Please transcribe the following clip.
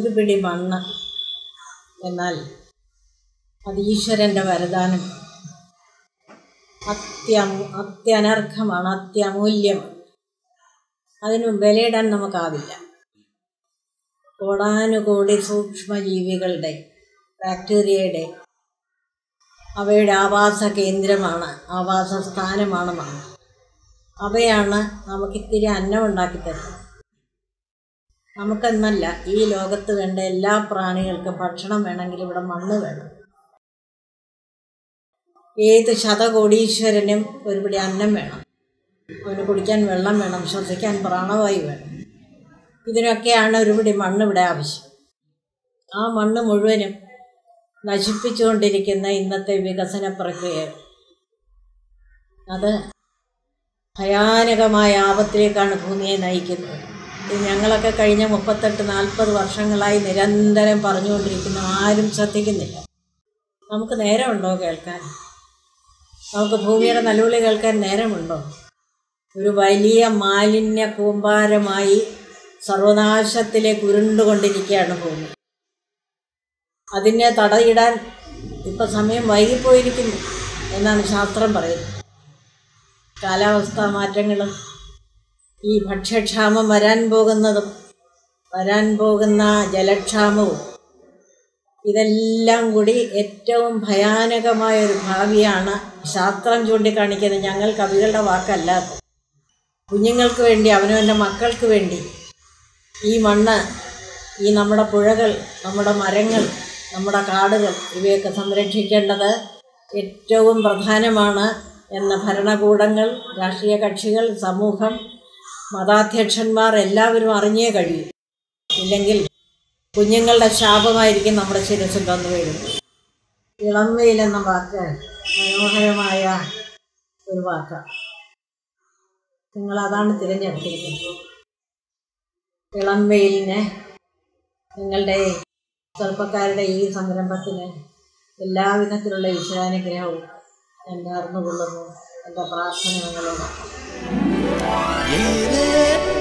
ഒരു പിടി മണ്ണ് എന്നാൽ അത് ഈശ്വരന്റെ വരദാനം അത്യനർഹമാണ് അത്യമൂല്യമാണ് അതിന് വിലയിടാൻ നമുക്കാവില്ല കോടാനുകോടി സൂക്ഷ്മജീവികളുടെ ബാക്ടീരിയയുടെ അവയുടെ ആവാസ കേന്ദ്രമാണ് ആവാസ സ്ഥാനമാണ് മണ്ണ് അവയാണ് നമുക്കിത്തിരി അന്നം ഉണ്ടാക്കി തരുന്നത് നമുക്കെന്നല്ല ഈ ലോകത്ത് വേണ്ട എല്ലാ പ്രാണികൾക്കും ഭക്ഷണം വേണമെങ്കിൽ ഇവിടെ മണ്ണ് വേണം ഏത് ശതകോടീശ്വരനും ഒരുപിടി അന്നം വേണം അവന് കുടിക്കാൻ വെള്ളം വേണം ശ്വസിക്കാൻ പ്രാണവായു വേണം ഇതിനൊക്കെയാണ് ഒരുപിടി മണ്ണ് ഇവിടെ ആവശ്യം ആ മണ്ണ് മുഴുവനും നശിപ്പിച്ചുകൊണ്ടിരിക്കുന്ന ഇന്നത്തെ വികസന പ്രക്രിയ അത് ഭയാനകമായ ആപത്തിലേക്കാണ് ഭൂമിയെ നയിക്കുന്നത് ഞങ്ങളൊക്കെ കഴിഞ്ഞ 38-40 വർഷങ്ങളായി നിരന്തരം പറഞ്ഞുകൊണ്ടിരിക്കുന്നു ആരും ശ്രദ്ധിക്കുന്നില്ല നമുക്ക് നേരമുണ്ടോ കേൾക്കാൻ നമുക്ക് ഭൂമിയുടെ നല്ലവിളി കേൾക്കാൻ നേരമുണ്ടോ ഒരു വലിയ മാലിന്യ കൂമ്പാരമായി സർവനാശത്തിലേക്ക് ഉരുണ്ടുകൊണ്ടിരിക്കുകയാണ് ഭൂമി അതിനെ തടയിടാൻ ഇപ്പം സമയം വൈകിപ്പോയിരിക്കുന്നു എന്നാണ് ശാസ്ത്രം പറയുന്നത് കാലാവസ്ഥാ മാറ്റങ്ങളും ഈ ഭക്ഷ്യക്ഷാമം വരാൻ പോകുന്ന ജലക്ഷാമവും ഇതെല്ലാം കൂടി ഏറ്റവും ഭയാനകമായൊരു ഭാവിയാണ് ശാസ്ത്രം ചൂണ്ടിക്കാണിക്കുന്നത് ഞങ്ങൾ കവികളുടെ വാക്കല്ല കുഞ്ഞുങ്ങൾക്ക് വേണ്ടി അവനവൻ്റെ മക്കൾക്ക് വേണ്ടി ഈ മണ്ണ് ഈ നമ്മുടെ പുഴകൾ നമ്മുടെ മരങ്ങൾ നമ്മുടെ കാടുകൾ ഇവയൊക്കെ സംരക്ഷിക്കേണ്ടത് ഏറ്റവും പ്രധാനമാണ് എന്ന ഭരണകൂടങ്ങൾ രാഷ്ട്രീയ കക്ഷികൾ സമൂഹം മതാധ്യക്ഷന്മാർ എല്ലാവരും അറിഞ്ഞേ കഴിയും ഇല്ലെങ്കിൽ കുഞ്ഞുങ്ങളുടെ ശാപമായിരിക്കും നമ്മുടെ ശിരസിൽ വന്നു വീഴുന്നത് ഇളംവെയിൽ എന്ന വാക്ക് മനോഹരമായ ഒരു വാക്കാണ് നിങ്ങളതാണ് തിരഞ്ഞെടുത്തിരിക്കുന്നത് ഇളംവെയിലിനെ നിങ്ങളുടെ ചെറുപ്പക്കാരുടെ ഈ സംരംഭത്തിന് എല്ലാവിധത്തിലുള്ള ഈശ്വരാനുഗ്രഹവും ഞാൻ നേർന്നുകൊള്ളുന്നു എൻ്റെ പ്രാർത്ഥന നിങ്ങളോട്